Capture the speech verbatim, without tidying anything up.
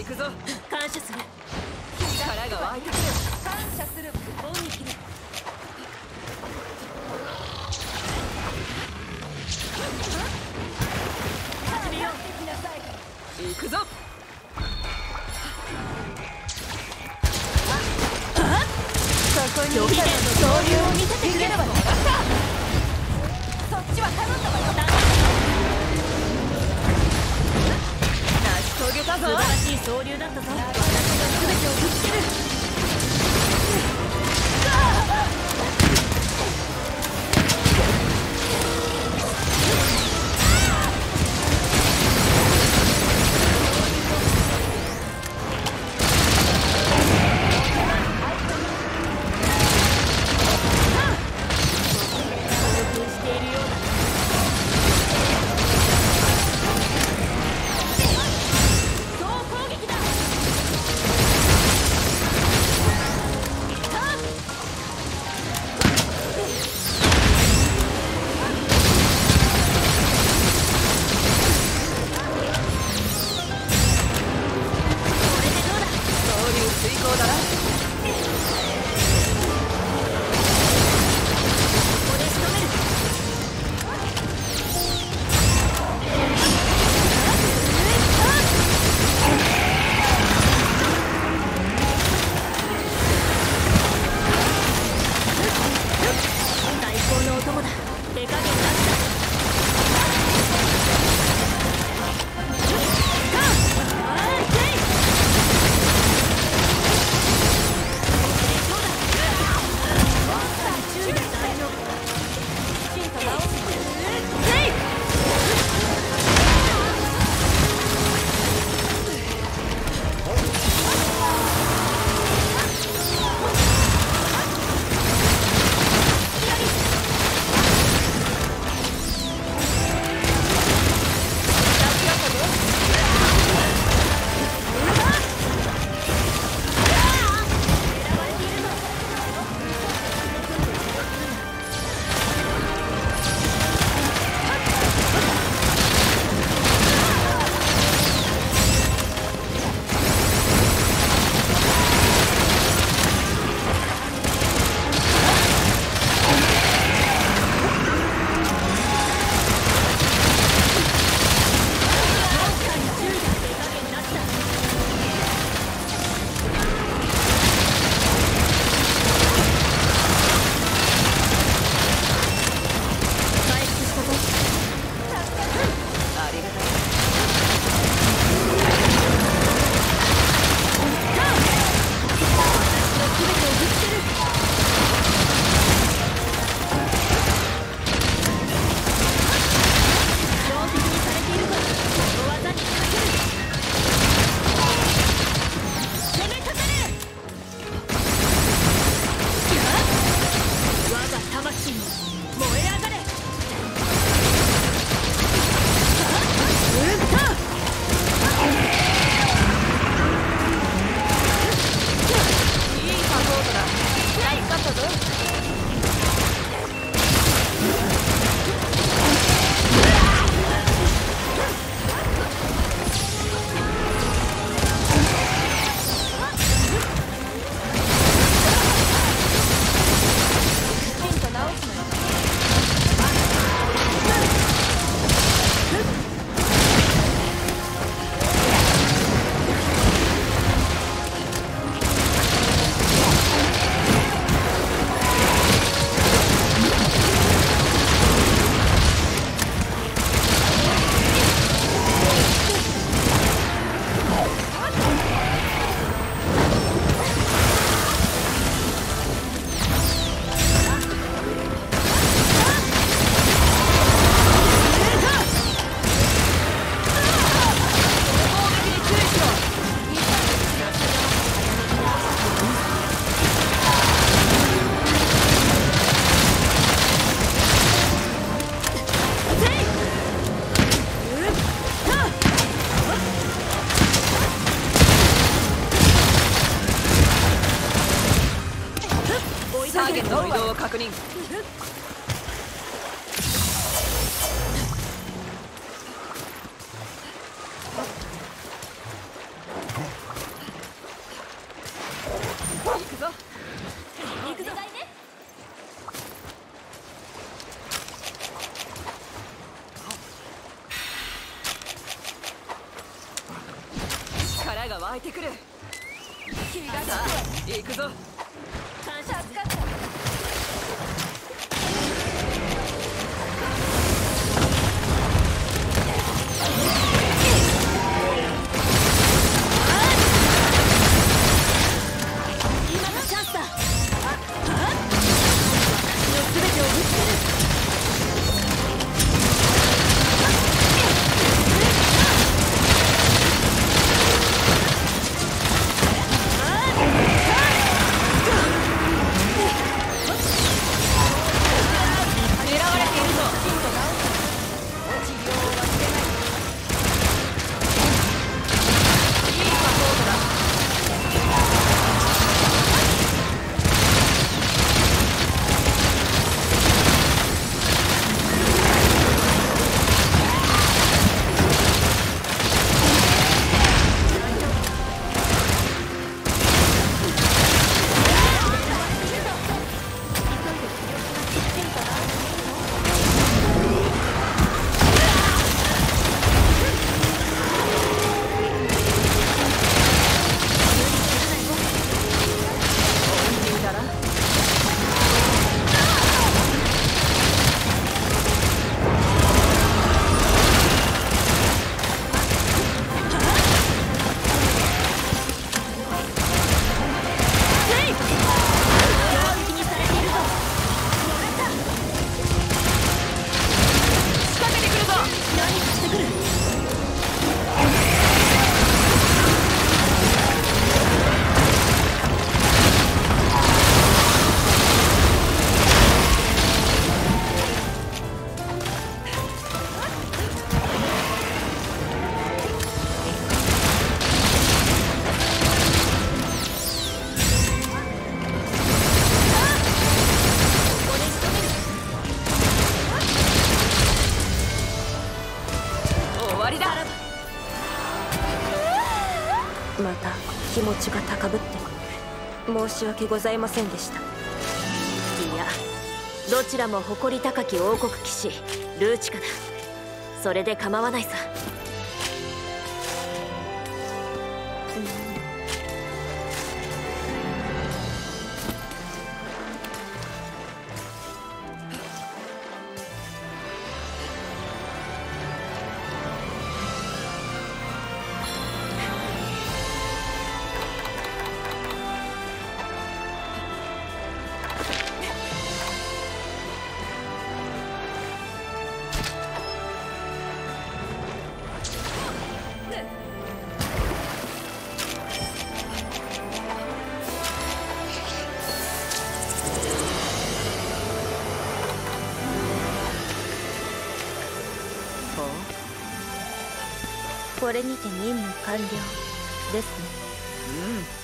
行くぞ。感謝する。力が湧いてくる。感謝する。攻撃だ。始めよう。行くぞ。そこに来て、恐竜を見せてくれればよかった。そっちは頼んだわよ。素晴らしい総流だったぞ。私が全てをぶつける。開いてくる。君がさあ行くぞ。感謝使った。また気持ちが高ぶって申し訳ございませんでした。いや、どちらも誇り高き王国騎士ルーチカだ。それで構わないさ。これにて任務完了ですね。うん。